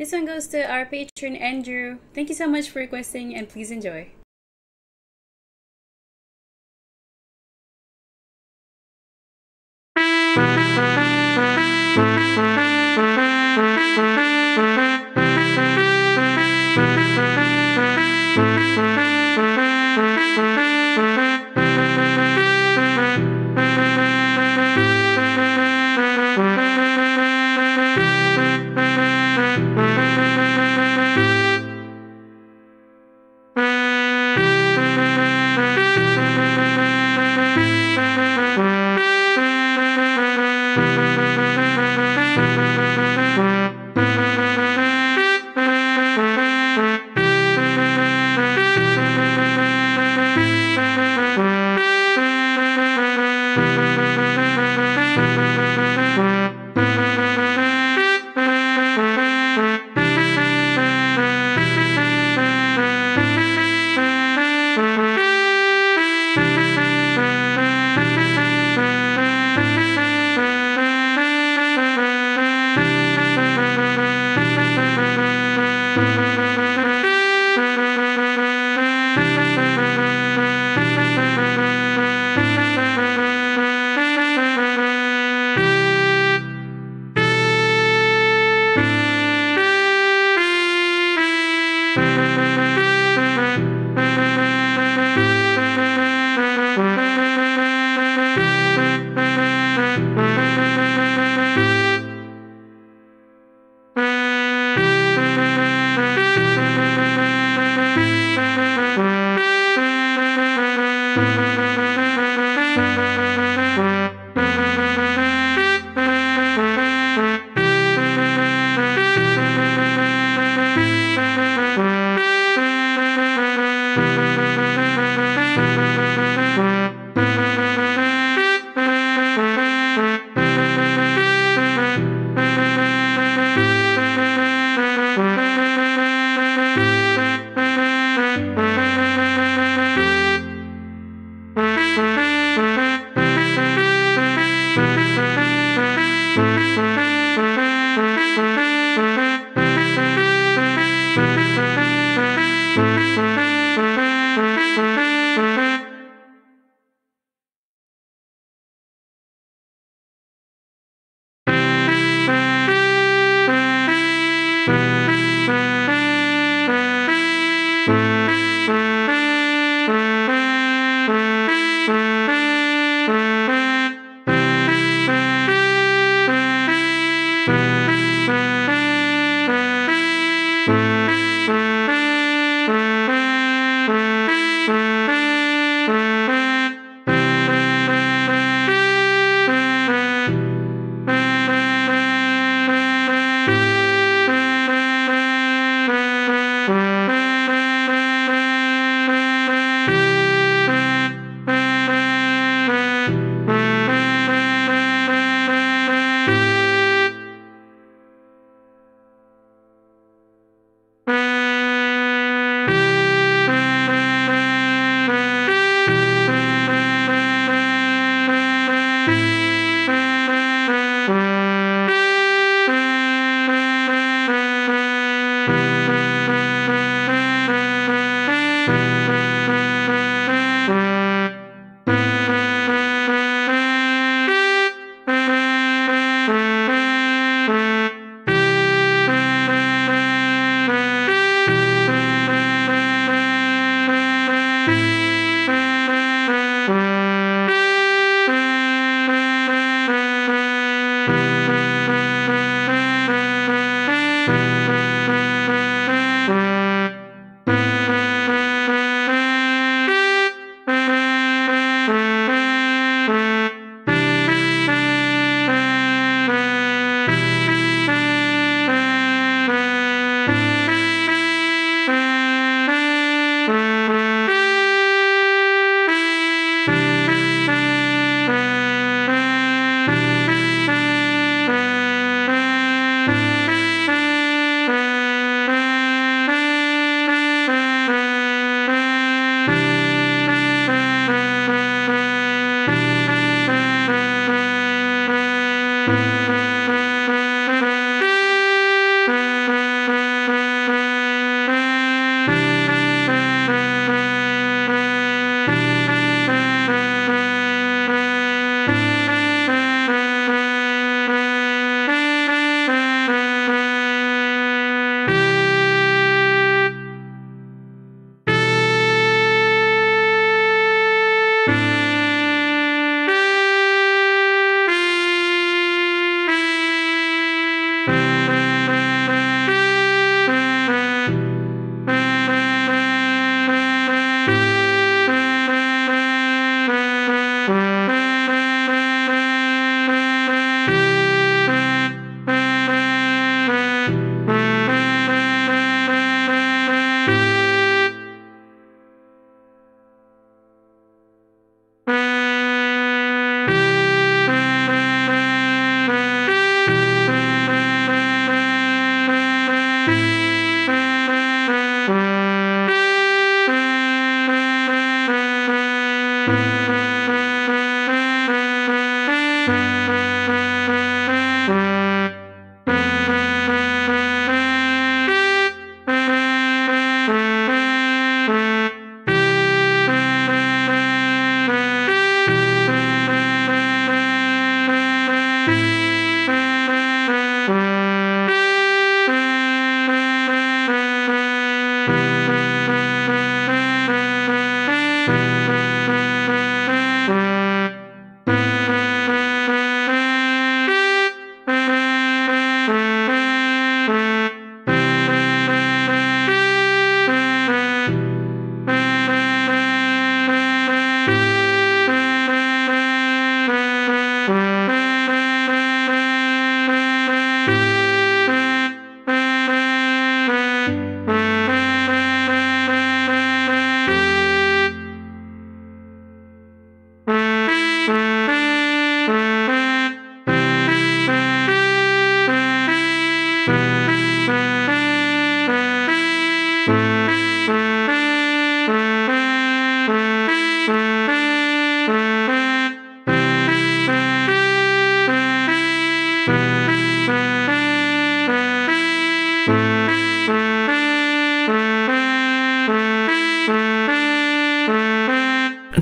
This one goes to our patron, Andrew. Thank you so much for requesting, and please enjoy.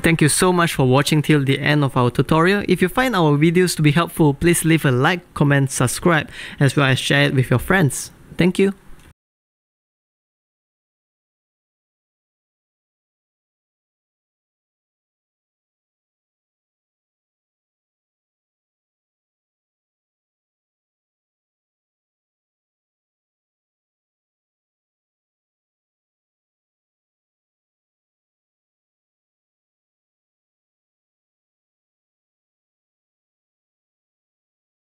Thank you so much for watching till the end of our tutorial. If you find our videos to be helpful, please leave a like, comment, subscribe, as well as share it with your friends. Thank you.